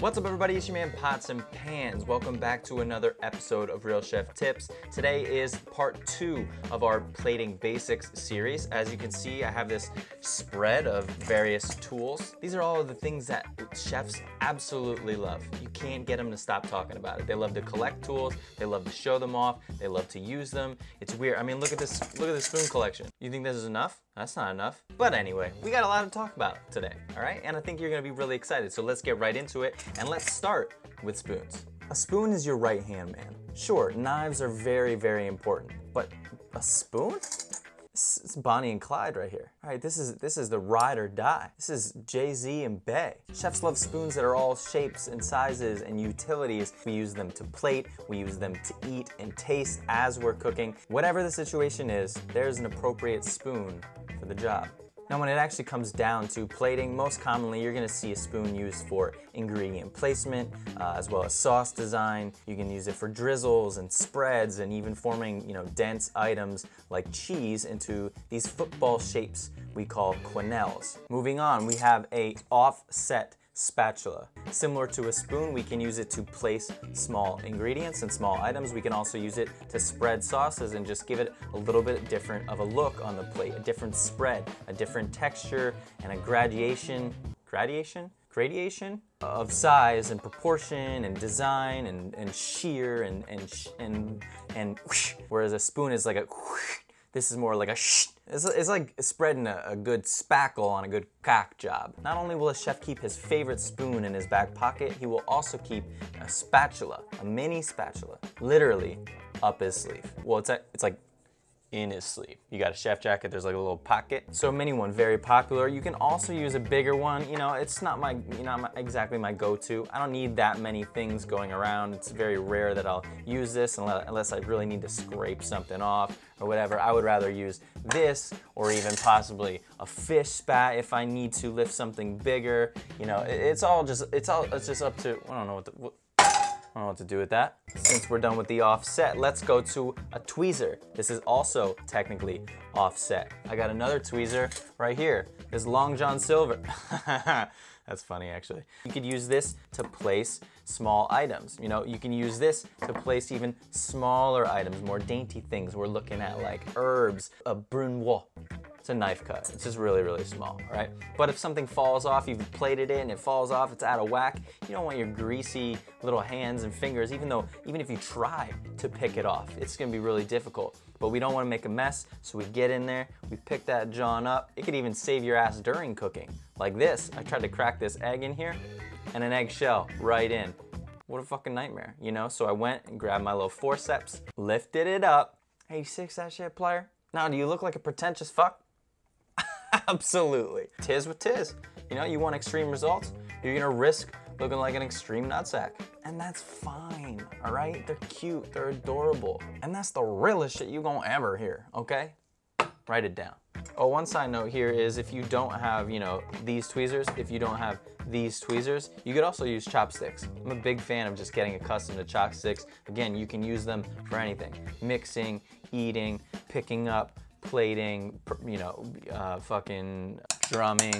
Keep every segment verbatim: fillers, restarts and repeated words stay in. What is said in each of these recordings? What's up everybody, it's your man Pots and Pans. Welcome back to another episode of Real Chef Tips. Today is part two of our plating basics series. As you can see, I have this spread of various tools. These are all of the things that chefs absolutely love. You can't get them to stop talking about it. They love to collect tools, they love to show them off, they love to use them. It's weird, I mean look at this, look at this spoon collection. You think this is enough? That's not enough. But anyway, we got a lot to talk about today, all right? And I think you're gonna be really excited, so let's get right into it. And let's start with spoons. A spoon is your right hand man. Sure, knives are very, very important, but a spoon? It's Bonnie and Clyde right here. All right, this is, this is the ride or die. This is Jay-Z and Bey. Chefs love spoons that are all shapes and sizes and utilities. We use them to plate, we use them to eat and taste as we're cooking. Whatever the situation is, there's an appropriate spoon for the job. Now when it actually comes down to plating, most commonly you're gonna see a spoon used for ingredient placement, uh, as well as sauce design. You can use it for drizzles and spreads and even forming, you know, dense items like cheese into these football shapes we call quenelles. Moving on, we have an offset spatula. Similar to a spoon, we can use it to place small ingredients and small items. We can also use it to spread sauces and just give it a little bit different of a look on the plate, a different spread, a different texture, and a gradation, gradation? Gradation of size and proportion and design and, and sheer and, and, sh and, and whoosh, whereas a spoon is like a whoosh. This is more like a shh. It's, it's like spreading a, a good spackle on a good cock job. Not only will a chef keep his favorite spoon in his back pocket, he will also keep a spatula, a mini spatula, literally up his sleeve. Well, it's, a, it's like in his sleeve. You got a chef jacket, there's like a little pocket. So mini one, very popular. You can also use a bigger one. You know, it's not my, you know, not exactly my go-to. I don't need that many things going around. It's very rare that I'll use this unless I really need to scrape something off or whatever. I would rather use this or even possibly a fish spat if I need to lift something bigger. You know, it's all just, it's all, it's just up to, I don't know what the, what, I don't know what to do with that. Since we're done with the offset, let's go to a tweezer. This is also technically offset. I got another tweezer right here. This Long John Silver. That's funny actually. You could use this to place small items. You know, you can use this to place even smaller items, more dainty things. We're looking at like herbs, a brunoise. It's a knife cut, it's just really, really small, all right? But if something falls off, you've plated it and it falls off, it's out of whack, you don't want your greasy little hands and fingers, even though, even if you try to pick it off, it's gonna be really difficult. But we don't wanna make a mess, so we get in there, we pick that John up. It could even save your ass during cooking. Like this, I tried to crack this egg in here, and an eggshell right in. What a fucking nightmare, you know? So I went and grabbed my little forceps, lifted it up. Hey, you six that shit, plier? Now, do you look like a pretentious fuck? Absolutely. Tis with tis. You know, you want extreme results, you're gonna risk looking like an extreme nutsack. And that's fine, all right? They're cute, they're adorable. And that's the realest shit you gonna ever hear, okay? Write it down. Oh, one side note here is if you don't have, you know, these tweezers, if you don't have these tweezers, you could also use chopsticks. I'm a big fan of just getting accustomed to chopsticks. Again, you can use them for anything. Mixing, eating, picking up, plating, you know, uh, fucking drumming.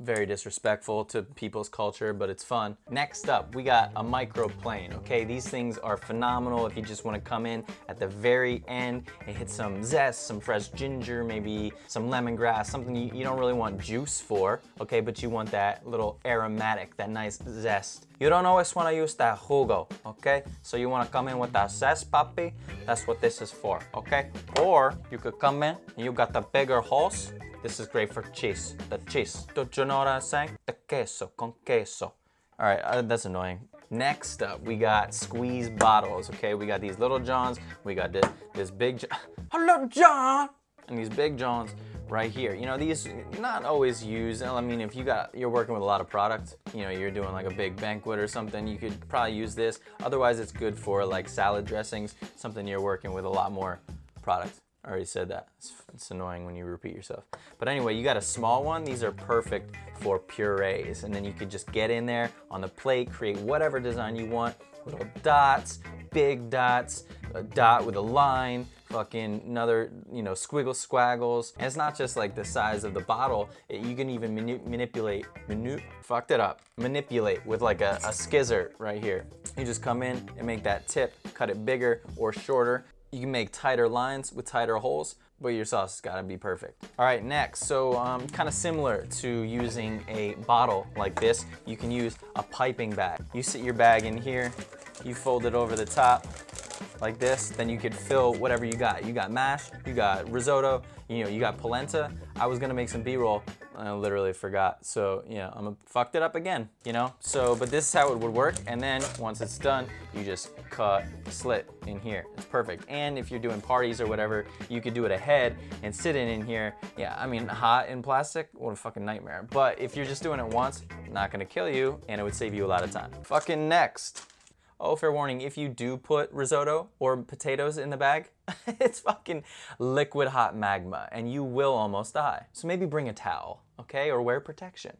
Very disrespectful to people's culture, but it's fun. Next up, we got a microplane, okay? These things are phenomenal if you just wanna come in at the very end and hit some zest, some fresh ginger, maybe some lemongrass, something you, you don't really want juice for, okay? But you want that little aromatic, that nice zest. You don't always wanna use that jugo, okay? So you wanna come in with that zest, papi? That's what this is for, okay? Or you could come in and you got the bigger holes. This is great for cheese, the cheese. Don't you know what I'm saying? The queso, con queso. All right, uh, that's annoying. Next up, we got squeeze bottles, okay? We got these little Johns, we got this, this big John. Hello, John! And these big Johns right here. You know, these not always used. I mean, if you got, you're working with a lot of product, you know, you're doing like a big banquet or something, you could probably use this. Otherwise, it's good for like salad dressings, something you're working with a lot more product. I already said that. It's, it's annoying when you repeat yourself. But anyway, you got a small one. These are perfect for purees. And then you could just get in there on the plate, create whatever design you want. Little dots, big dots, a dot with a line, fucking another, you know, squiggle squaggles. And it's not just like the size of the bottle. It, you can even mani manipulate, manu fucked it up, manipulate with like a, a scissor right here. You just come in and make that tip, cut it bigger or shorter. You can make tighter lines with tighter holes, but your sauce has got to be perfect. All right, next, so um, kind of similar to using a bottle like this, you can use a piping bag. You sit your bag in here, you fold it over the top like this, then you could fill whatever you got. You got mash, you got risotto, you know, you got polenta. I was gonna make some B-roll, I literally forgot. So, you know, I'm fucked it up again, you know? So, but this is how it would work. And then once it's done, you just cut a slit in here. It's perfect. And if you're doing parties or whatever, you could do it ahead and sit it in here. Yeah, I mean, hot in plastic, what a fucking nightmare. But if you're just doing it once, not gonna kill you, and it would save you a lot of time. Fucking next. Oh, fair warning, if you do put risotto or potatoes in the bag, it's fucking liquid hot magma and you will almost die. So maybe bring a towel, okay? Or wear protection.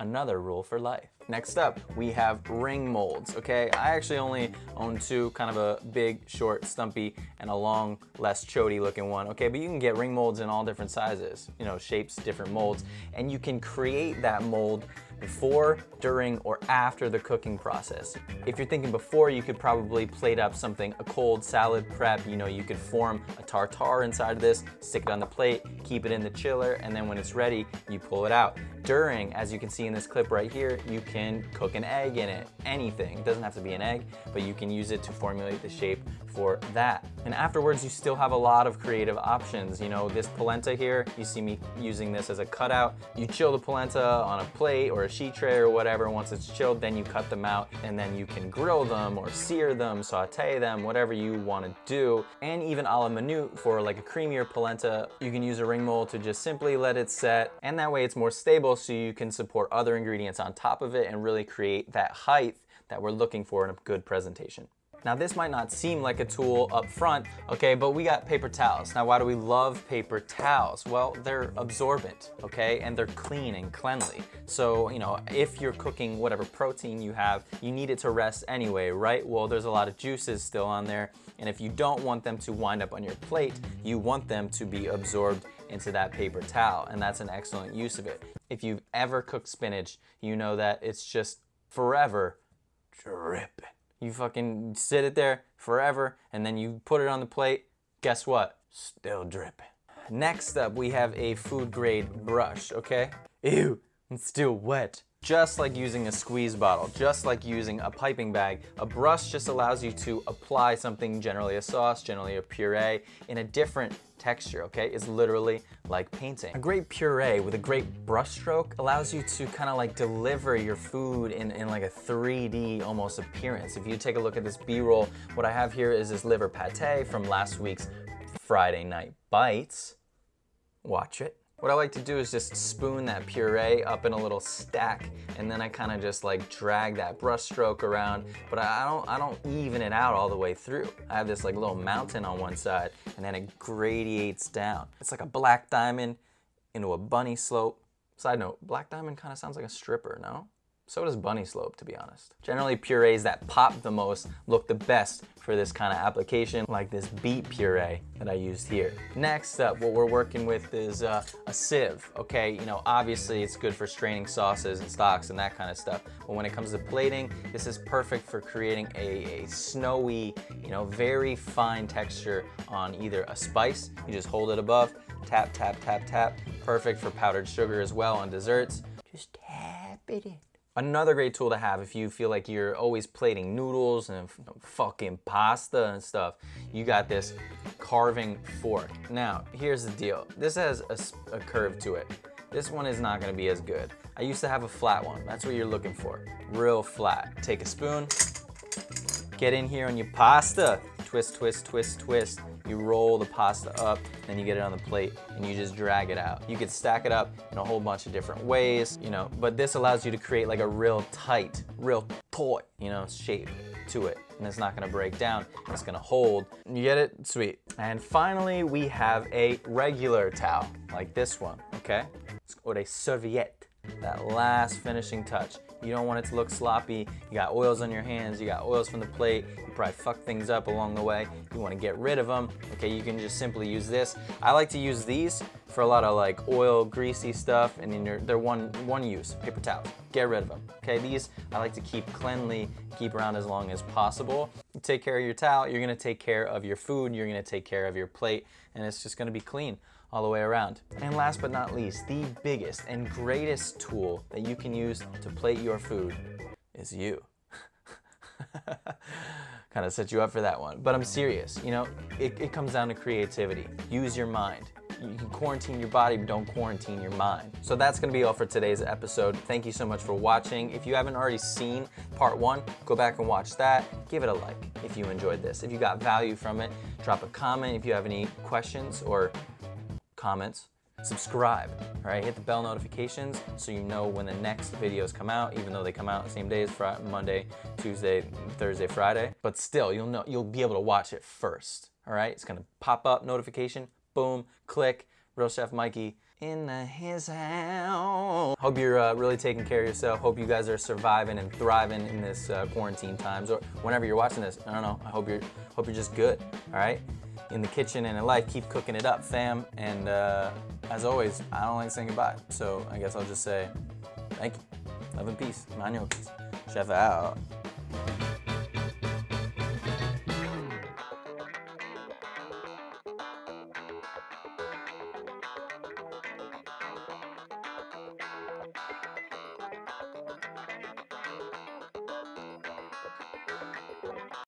Another rule for life. Next up, we have ring molds, okay? I actually only own two, kind of a big, short, stumpy, and a long, less chody looking one, okay? But you can get ring molds in all different sizes, you know, shapes, different molds, and you can create that mold before, during, or after the cooking process. If you're thinking before, you could probably plate up something, a cold salad prep, you know, you could form a tartare inside of this, stick it on the plate, keep it in the chiller, and then when it's ready, you pull it out. During, as you can see in this clip right here, you can can cook an egg in it, anything. It doesn't have to be an egg, but you can use it to formulate the shape for that. And afterwards, you still have a lot of creative options. You know, this polenta here, you see me using this as a cutout. You chill the polenta on a plate or a sheet tray or whatever. Once it's chilled, then you cut them out and then you can grill them or sear them, saute them, whatever you want to do. And even a la minute for like a creamier polenta, you can use a ring mold to just simply let it set. And that way it's more stable so you can support other ingredients on top of it and really create that height that we're looking for in a good presentation. Now this might not seem like a tool up front, okay, but we got paper towels. Now why do we love paper towels? Well, they're absorbent, okay, and they're clean and cleanly. So, you know, if you're cooking whatever protein you have, you need it to rest anyway, right? Well, there's a lot of juices still on there, and if you don't want them to wind up on your plate, you want them to be absorbed into that paper towel, and that's an excellent use of it. If you've ever cooked spinach, you know that it's just forever dripping. You fucking sit it there forever, and then you put it on the plate, guess what? Still dripping. Next up, we have a food grade brush, okay? Ew, it's still wet. Just like using a squeeze bottle, just like using a piping bag, a brush just allows you to apply something, generally a sauce, generally a puree, in a different texture, okay? It's literally like painting. A great puree with a great brush stroke allows you to kind of like deliver your food in, in like a three D almost appearance. If you take a look at this B-roll, what I have here is this liver pate from last week's Friday Night Bites. Watch it. What I like to do is just spoon that puree up in a little stack, and then I kind of just like drag that brush stroke around, but I don't, I don't even it out all the way through. I have this like little mountain on one side, and then it gradiates down. It's like a black diamond into a bunny slope. Side note, black diamond kind of sounds like a stripper, no? So does bunny slope, to be honest. Generally, purees that pop the most look the best for this kind of application, like this beet puree that I used here. Next up, what we're working with is uh, a sieve, okay? You know, obviously it's good for straining sauces and stocks and that kind of stuff, but when it comes to plating, this is perfect for creating a, a snowy, you know, very fine texture on either a spice, you just hold it above, tap, tap, tap, tap. Perfect for powdered sugar as well on desserts. Just tap it in. Another great tool to have if you feel like you're always plating noodles and fucking pasta and stuff, you got this carving fork. Now, here's the deal. This has a, a curve to it. This one is not gonna be as good. I used to have a flat one. That's what you're looking for, real flat. Take a spoon, get in here on your pasta. Twist, twist, twist, twist. You roll the pasta up, then you get it on the plate, and you just drag it out. You could stack it up in a whole bunch of different ways, you know, but this allows you to create like a real tight, real taut, you know, shape to it. And it's not gonna break down, and it's gonna hold. You get it? Sweet. And finally, we have a regular towel, like this one, okay? Or a serviette. that last finishing touch. You don't want it to look sloppy. You got oils on your hands, you got oils from the plate, you probably fucked things up along the way. You want to get rid of them. Okay, you can just simply use this. I like to use these for a lot of like oil, greasy stuff, and then they're one, one use, paper towels. Get rid of them, okay? These I like to keep cleanly, keep around as long as possible. You take care of your towel, you're gonna take care of your food, you're gonna take care of your plate, and it's just gonna be clean all the way around. And last but not least, the biggest and greatest tool that you can use to plate your food is you. Kind of set you up for that one, but I'm serious. You know, it, it comes down to creativity. Use your mind. You can quarantine your body, but don't quarantine your mind. So that's gonna be all for today's episode. Thank you so much for watching. If you haven't already seen part one, go back and watch that. Give it a like if you enjoyed this. If you got value from it, drop a comment. If you have any questions or comments, subscribe, all right? Hit the bell notifications so you know when the next videos come out, even though they come out the same days, Friday, Monday, Tuesday, Thursday, Friday. But still, you'll know, you'll be able to watch it first, all right? It's gonna pop up notification. Boom, click, Real Chef Mikie in the his house. Hope you're uh, really taking care of yourself. Hope you guys are surviving and thriving in this uh, quarantine times, or whenever you're watching this. I don't know, I hope you're, hope you're just good, all right? In the kitchen and in life, keep cooking it up, fam. And uh, as always, I don't like saying goodbye, so I guess I'll just say thank you. Love and peace, manual peace. Chef out.